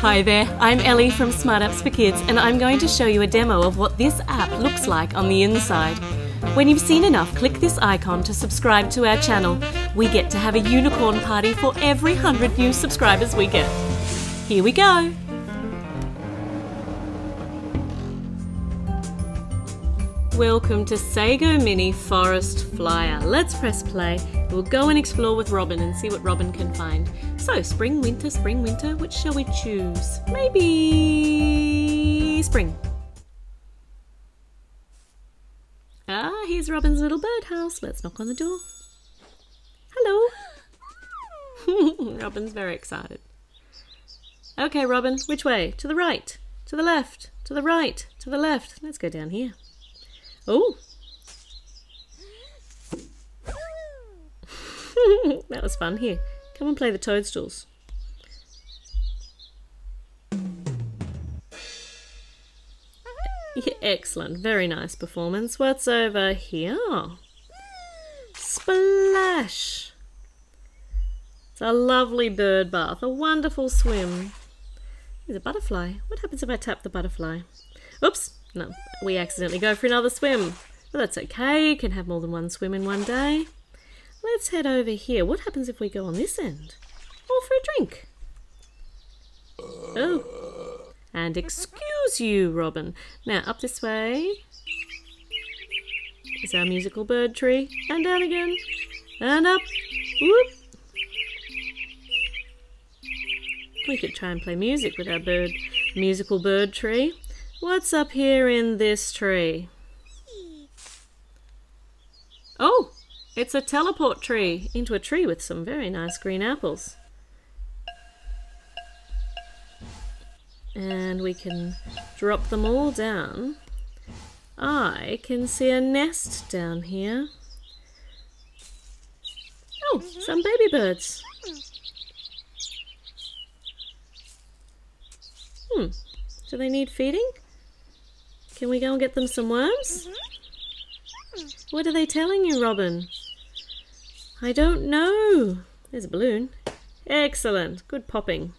Hi there, I'm Ellie from Smart Apps for Kids, and I'm going to show you a demo of what this app looks like on the inside. When you've seen enough, click this icon to subscribe to our channel. We get to have a unicorn party for every 100 new subscribers we get. Here we go! Welcome to Sago Mini Forest Flyer. Let's press play. We'll go and explore with Robin and see what Robin can find. So, spring, winter, which shall we choose? Maybe spring. Ah, here's Robin's little birdhouse. Let's knock on the door. Hello. Robin's very excited. Okay, Robin, which way? To the right, to the left, to the right, to the left. Let's go down here. Oh, that was fun. Here, come and play the toadstools. Yeah, excellent, very nice performance. What's over here? Splash! It's a lovely bird bath, a wonderful swim. There's a butterfly. What happens if I tap the butterfly? Oops. No, we accidentally go for another swim. Well, that's okay, you can have more than one swim in one day. Let's head over here. What happens if we go on this end? Or for a drink? Oh, and excuse you, Robin. Now, up this way is our musical bird tree. And down again. And up. Whoop. We could try and play music with our musical bird tree. What's up here in this tree? Oh, it's a teleport tree into a tree with some very nice green apples. And we can drop them all down. I can see a nest down here. Oh, some baby birds. Do they need feeding? Can we go and get them some worms? What are they telling you, Robin? I don't know. There's a balloon. Excellent. Good popping.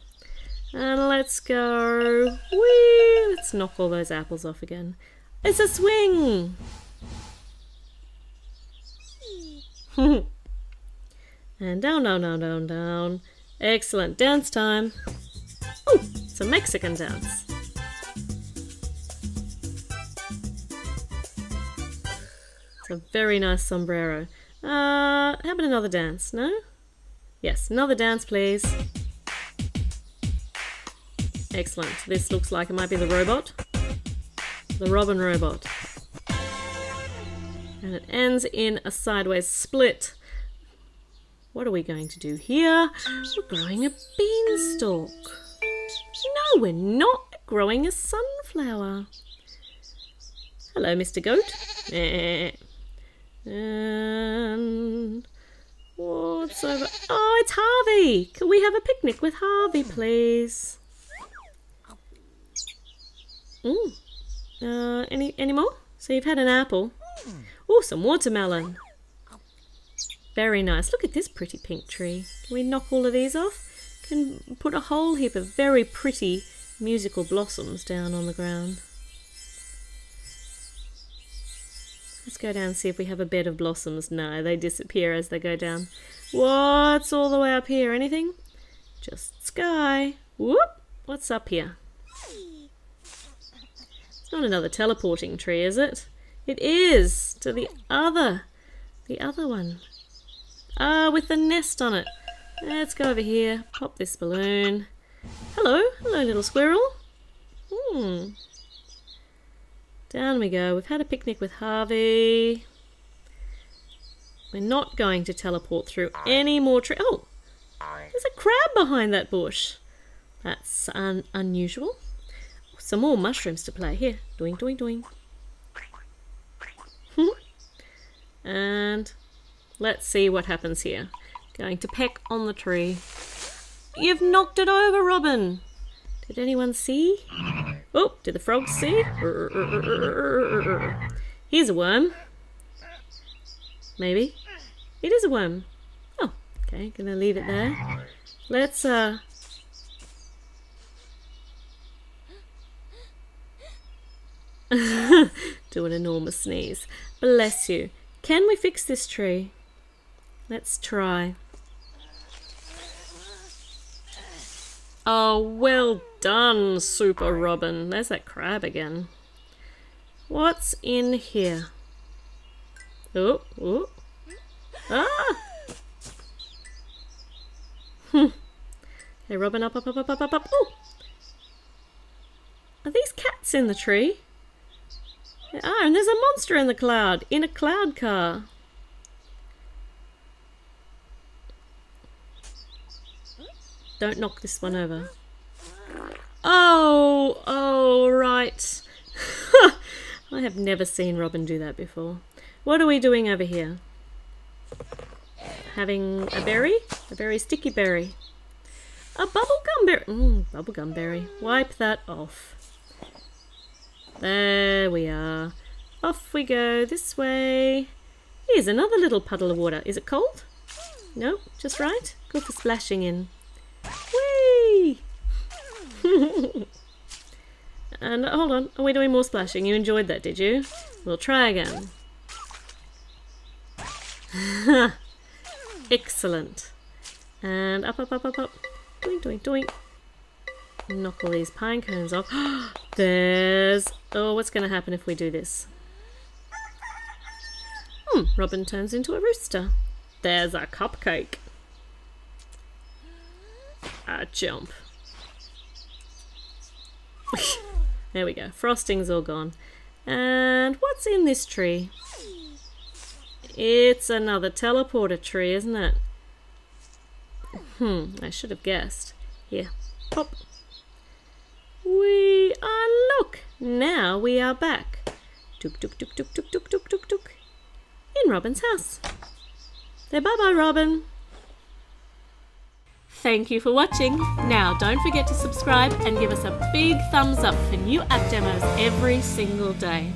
And let's go. Whee! Let's knock all those apples off again. It's a swing! And down, down, down, down, down. Excellent. Dance time. Oh, it's a Mexican dance. A very nice sombrero. How about another dance? No? Yes, another dance, please. Excellent. This looks like it might be the robot. The Robin robot. And it ends in a sideways split. What are we going to do here? We're growing a beanstalk. No, we're not growing a sunflower. Hello, Mr. Goat. And what's over? Oh, it's Harvey! Can we have a picnic with Harvey, please? Any more? So you've had an apple. Oh, some watermelon. Very nice. Look at this pretty pink tree. Can we knock all of these off? Can put a whole heap of very pretty musical blossoms down on the ground. Let's go down and see if we have a bed of blossoms. No, they disappear as they go down. What's all the way up here? Anything? Just sky. Whoop! What's up here? It's not another teleporting tree, is it? It is! To the other one. Ah, with the nest on it. Let's go over here. Pop this balloon. Hello. Hello, little squirrel. Down we go. We've had a picnic with Harvey. We're not going to teleport through any more trees. Oh, there's a crab behind that bush. That's unusual. Some more mushrooms to play here. Doing, doing, doing. And let's see what happens here. Going to peck on the tree. You've knocked it over, Robin. Did anyone see? Oh, did the frogs see? Here's a worm. Maybe. It is a worm. Oh, okay, gonna leave it there. Let's Do an enormous sneeze. Bless you. Can we fix this tree? Let's try. Oh, well done, Super Robin. There's that crab again. What's in here? Oh, oh. Ah! Hmm. Hey, Robin, up, up, up, up, up, up, up. Oh! Are these cats in the tree? There are, and there's a monster in the cloud, in a cloud car. Don't knock this one over. Oh, oh, right. I have never seen Robin do that before. What are we doing over here? Having a berry? A very sticky berry. A bubblegum berry. Bubblegum berry. Wipe that off. There we are. Off we go this way. Here's another little puddle of water. Is it cold? No, just right. Good for splashing in. Whee! And hold on, are we doing more splashing? You enjoyed that, did you? We'll try again. Excellent. And up, up, up, up, up. Doink, doink, doink. Knock all these pine cones off. There's... Oh, what's going to happen if we do this? Robin turns into a rooster. There's a cupcake. A jump. There we go. Frosting's all gone. And what's in this tree? It's another teleporter tree, isn't it? I should have guessed. Here. Pop. We are, look! Now we are back. Tuk tuk tuk tuk tuk tuk tuk tuk tuk. In Robin's house. Say bye-bye, Robin. Thank you for watching. Now don't forget to subscribe and give us a big thumbs up for new app demos every single day.